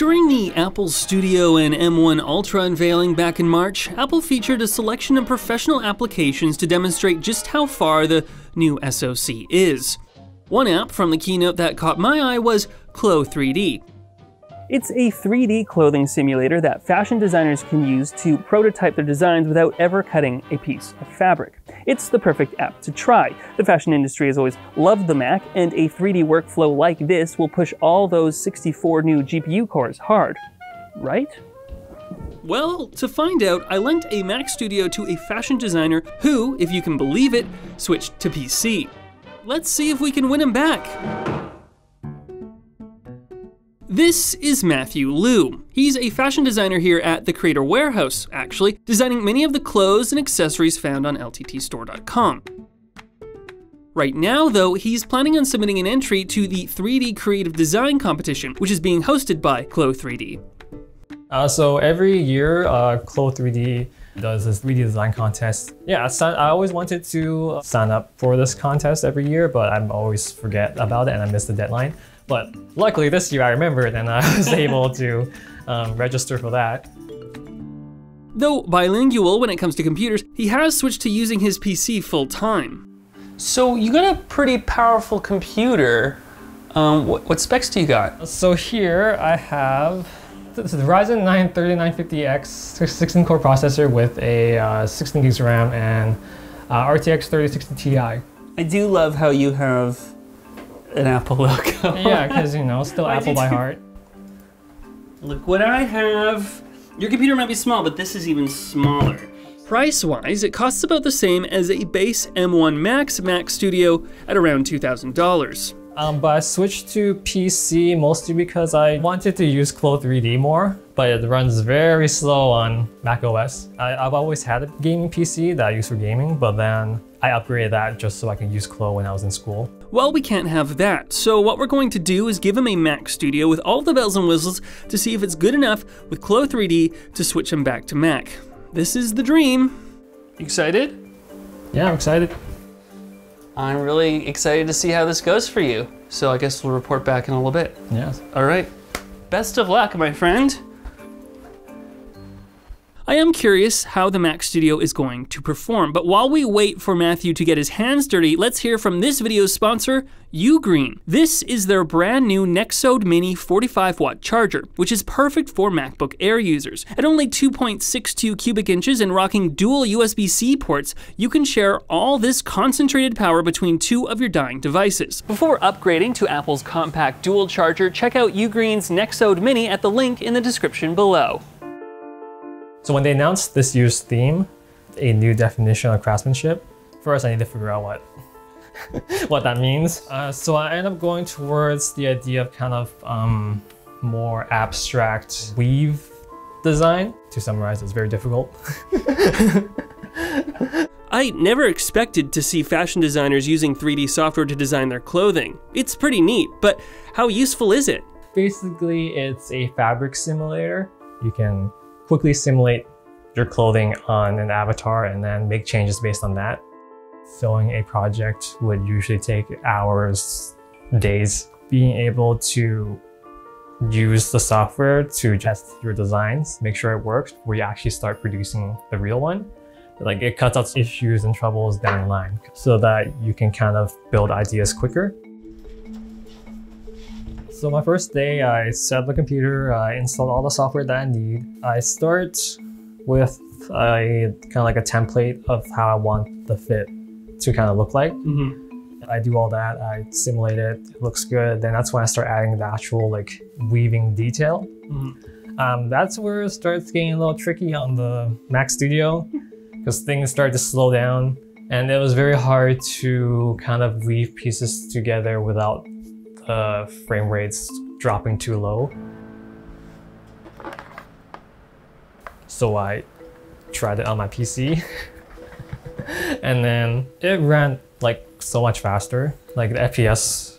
During the Apple Studio and M1 Ultra unveiling back in March, Apple featured a selection of professional applications to demonstrate just how far the new SoC is. One app from the keynote that caught my eye was Clo 3D. It's a 3D clothing simulator that fashion designers can use to prototype their designs without ever cutting a piece of fabric. It's the perfect app to try. The fashion industry has always loved the Mac, and a 3D workflow like this will push all those 64 new GPU cores hard, right? Well, to find out, I lent a Mac Studio to a fashion designer who, if you can believe it, switched to PC. Let's see if we can win him back. This is Matthew Liu. He's a fashion designer here at the Creator Warehouse, actually, designing many of the clothes and accessories found on lttstore.com. Right now, though, he's planning on submitting an entry to the 3D Creative Design Competition, which is being hosted by Clo 3D. So every year, Clo 3D does this 3D design contest. Yeah, I always wanted to sign up for this contest every year, but I always forget about it and I miss the deadline. But luckily this year I remembered and I was able to register for that. Though bilingual when it comes to computers, he has switched to using his PC full time. So you got a pretty powerful computer. What specs do you got? So here I have the Ryzen 9 3950X 16-core processor with a 16 gigs RAM and RTX 3060 Ti. I do love how you have an Apple logo. Yeah, because, you know, still Apple by heart. Look what I have. Your computer might be small, but this is even smaller. Price-wise, it costs about the same as a base M1 Max Mac Studio at around $2,000. But I switched to PC mostly because I wanted to use Clo 3D more, but it runs very slow on macOS. I've always had a gaming PC that I use for gaming, but then I upgraded that just so I can use Clo when I was in school. Well, we can't have that, so what we're going to do is give him a Mac Studio with all the bells and whistles to see if it's good enough with Clo 3D to switch him back to Mac. This is the dream. Excited? Yeah, I'm excited. I'm really excited to see how this goes for you. So I guess we'll report back in a little bit. Yes. All right. Best of luck, my friend. I am curious how the Mac Studio is going to perform, but while we wait for Matthew to get his hands dirty, let's hear from this video's sponsor, Ugreen. This is their brand new Nexode Mini 45-watt charger, which is perfect for MacBook Air users. At only 2.62 cubic inches and rocking dual USB-C ports, you can share all this concentrated power between two of your dying devices. Before upgrading to Apple's compact dual charger, check out Ugreen's Nexode Mini at the link in the description below. So when they announced this year's theme, a new definition of craftsmanship, first I need to figure out what that means. So I end up going towards the idea of kind of more abstract weave design. To summarize, it's very difficult. I never expected to see fashion designers using 3D software to design their clothing. It's pretty neat, but how useful is it? Basically, it's a fabric simulator. You can quickly simulate your clothing on an avatar and then make changes based on that. Filming a project would usually take hours, days. Being able to use the software to test your designs, make sure it works before you actually start producing the real one. Like, it cuts out issues and troubles down the line so that you can kind of build ideas quicker. So my first day, I set up the computer, I installed all the software that I need. I start with kind of like a template of how I want the fit to kind of look like. I do all that, I simulate it, it looks good. Then that's when I start adding the actual like weaving detail. That's where it starts getting a little tricky on the Mac Studio because things start to slow down. And it was very hard to kind of weave pieces together without frame rates dropping too low. So I tried it on my PC and then it ran like so much faster. Like the FPS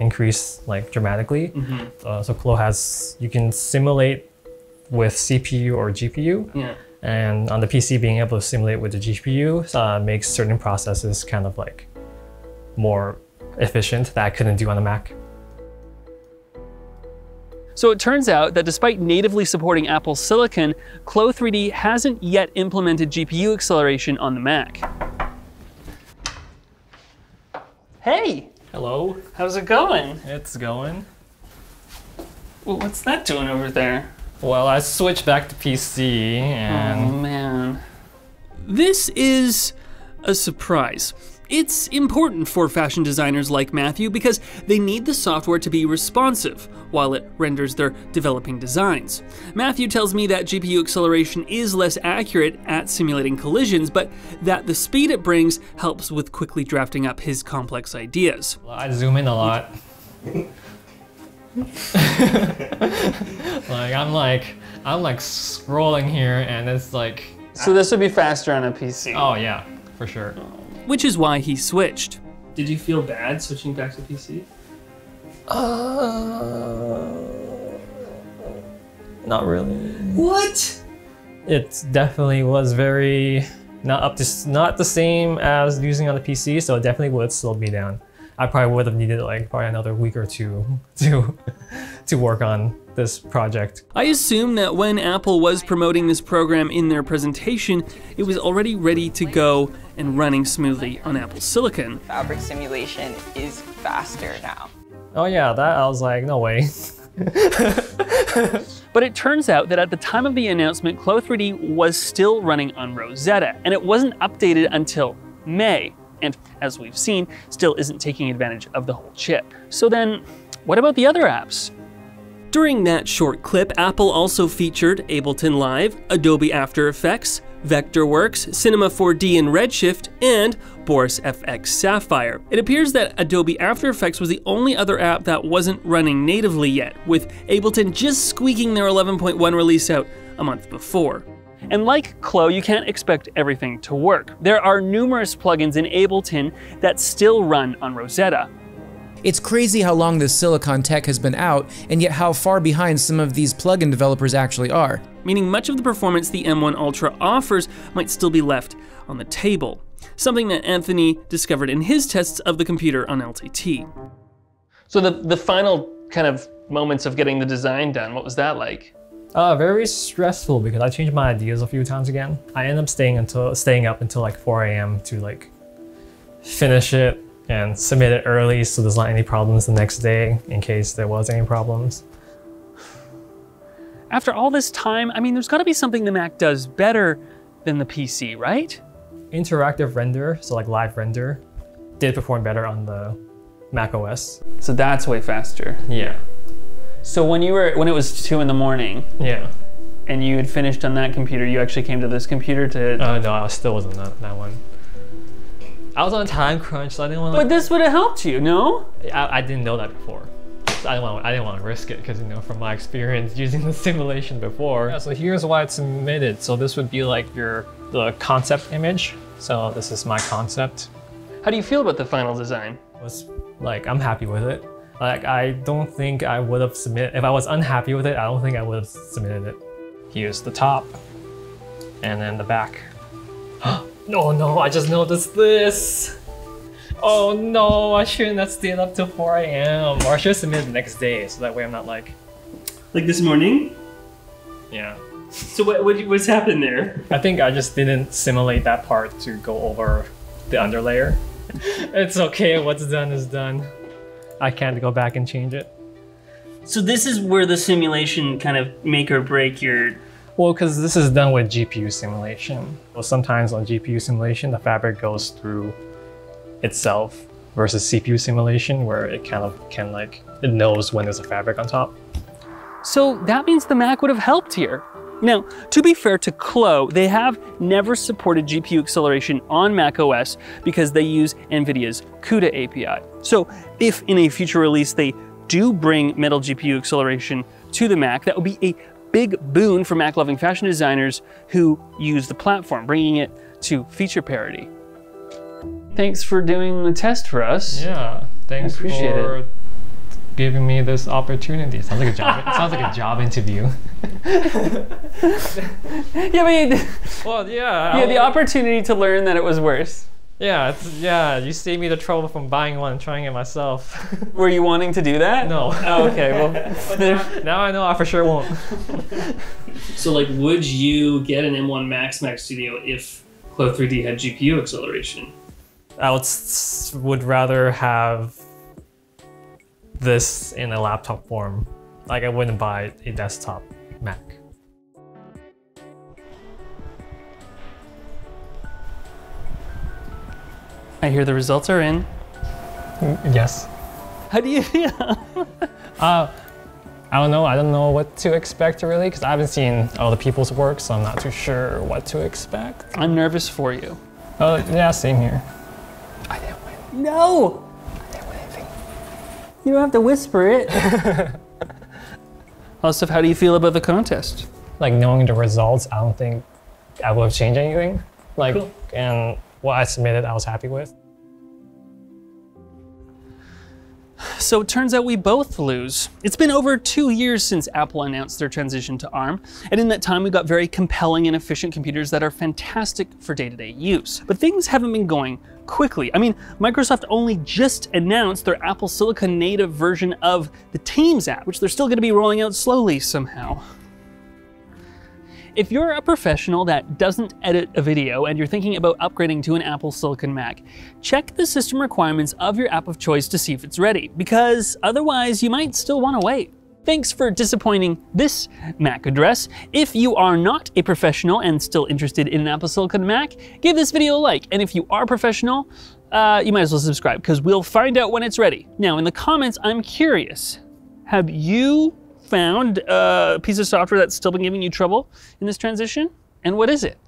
increased like dramatically. So Clo has, you can simulate with CPU or GPU. Yeah. And on the PC, being able to simulate with the GPU makes certain processes kind of like more efficient that I couldn't do on the Mac. So it turns out that despite natively supporting Apple's silicon, Chloe 3D hasn't yet implemented GPU acceleration on the Mac. Hey! Hello. How's it going? It's going. Well, what's that doing over there? Well, I switched back to PC and... Oh, man. This is a surprise. It's important for fashion designers like Matthew because they need the software to be responsive while it renders their developing designs. Matthew tells me that GPU acceleration is less accurate at simulating collisions, but that the speed it brings helps with quickly drafting up his complex ideas. I zoom in a lot. I'm like scrolling here and it's like... So this would be faster on a PC. Oh yeah, for sure. Which is why he switched. Did you feel bad switching back to PC? Not really. What? It definitely was very not the same as using on the PC, so it definitely would slow me down. I probably would have needed like probably another week or two to work on this project. I assume that when Apple was promoting this program in their presentation, it was already ready to go and running smoothly on Apple silicon. Fabric simulation is faster now. Oh yeah, that I was like, no way. But it turns out that at the time of the announcement, Chloe 3D was still running on Rosetta, and it wasn't updated until May. And as we've seen, still isn't taking advantage of the whole chip. So then, what about the other apps? During that short clip, Apple also featured Ableton Live, Adobe After Effects, Vectorworks, Cinema 4D and Redshift, and Boris FX Sapphire. It appears that Adobe After Effects was the only other app that wasn't running natively yet, with Ableton just squeaking their 11.1 release out a month before. And like Chloe, you can't expect everything to work. There are numerous plugins in Ableton that still run on Rosetta. It's crazy how long this silicon tech has been out, and yet how far behind some of these plugin developers actually are. Meaning much of the performance the M1 Ultra offers might still be left on the table. Something that Anthony discovered in his tests of the computer on LTT. So the final kind of moments of getting the design done, what was that like? Very stressful because I changed my ideas a few times again. I ended up staying up until like 4 a.m. to like finish it and submit it early so there's not any problems the next day in case there was any problems. After all this time, I mean, there's got to be something the Mac does better than the PC, right? Interactive render, so like live render, did perform better on the Mac OS. So that's way faster. Yeah. So when it was 2 in the morning, yeah, and you had finished on that computer, you actually came to this computer to. No, I still wasn't on that one. I was on a time crunch, so I didn't want. But this would have helped you, no? I didn't know that before. So I didn't want to risk it because you know from my experience using the simulation before. Yeah, so here's why it's submitted. So this would be like the concept image. So this is my concept. How do you feel about the final design? I'm happy with it. Like, I don't think I would have submitted, if I was unhappy with it, I don't think I would have submitted it. Here's the top, and then the back. No, I just noticed this. Oh no, I shouldn't have stayed up till 4 a.m. Or I should have submitted the next day, so that way I'm not like... Like this morning? Yeah. So what's happened there? I think I just didn't simulate that part to go over the underlayer. It's okay, what's done is done. I can't go back and change it. So this is where the simulation kind of make or break your... Well, because this is done with GPU simulation. Well, sometimes on GPU simulation, the fabric goes through itself versus CPU simulation where it kind of can like, it knows when there's a fabric on top. So that means the Mac would have helped here. Now, to be fair to Chloe, they have never supported GPU acceleration on macOS because they use NVIDIA's CUDA API. So if in a future release they do bring Metal GPU acceleration to the Mac, that would be a big boon for Mac-loving fashion designers who use the platform, bringing it to feature parity. Thanks for doing the test for us. Yeah, thanks for giving me this opportunity. Sounds like a job. It sounds like a job interview. Yeah, but well, yeah. Yeah, the opportunity to learn that it was worse. Yeah, you saved me the trouble from buying one and trying it myself. Were you wanting to do that? No. Oh, okay, well, now I know I for sure won't. So, like, would you get an M1 Max Max Studio if Clo3D had GPU acceleration? I would rather have this in a laptop form. Like, I wouldn't buy a desktop Mac. I hear the results are in. Yes. How do you feel? I don't know. I don't know what to expect really, because I haven't seen all the people's work, so I'm not too sure what to expect. I'm nervous for you. Oh yeah, same here. I didn't win. No. I didn't win anything. You don't have to whisper it. Alsif, how do you feel about the contest? Like, knowing the results, I don't think I would have changed anything. Like, cool. And what I submitted, I was happy with. So it turns out we both lose. It's been over 2 years since Apple announced their transition to ARM, and in that time we got very compelling and efficient computers that are fantastic for day-to-day use. But things haven't been going quickly. I mean, Microsoft only just announced their Apple Silicon native version of the Teams app, which they're still going to be rolling out slowly somehow. If you're a professional that doesn't edit a video and you're thinking about upgrading to an Apple Silicon Mac, check the system requirements of your app of choice to see if it's ready, because otherwise you might still want to wait. Thanks for disappointing this Mac address. If you are not a professional and still interested in an Apple Silicon Mac, give this video a like. And if you are a professional, you might as well subscribe, because we'll find out when it's ready. Now in the comments, I'm curious, have you found a piece of software that's still been giving you trouble in this transition? And what is it?